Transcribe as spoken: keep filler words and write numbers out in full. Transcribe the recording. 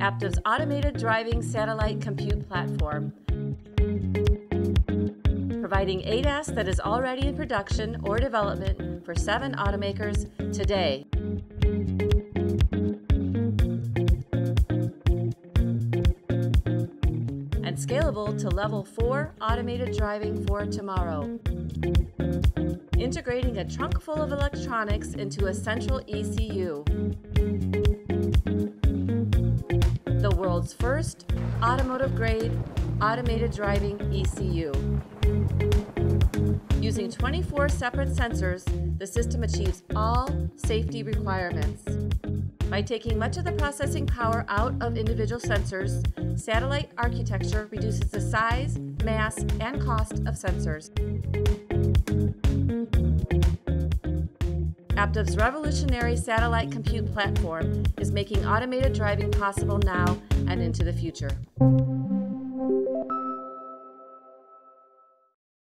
Aptiv's automated driving satellite compute platform, providing A D A S that is already in production or development for seven automakers today. And scalable to level four automated driving for tomorrow. Integrating a trunk full of electronics into a central E C U. The world's first automotive-grade automated driving E C U. Using twenty-four separate sensors, the system achieves all safety requirements. By taking much of the processing power out of individual sensors, satellite architecture reduces the size, mass, and cost of sensors. Aptiv's revolutionary satellite compute platform is making automated driving possible now and into the future.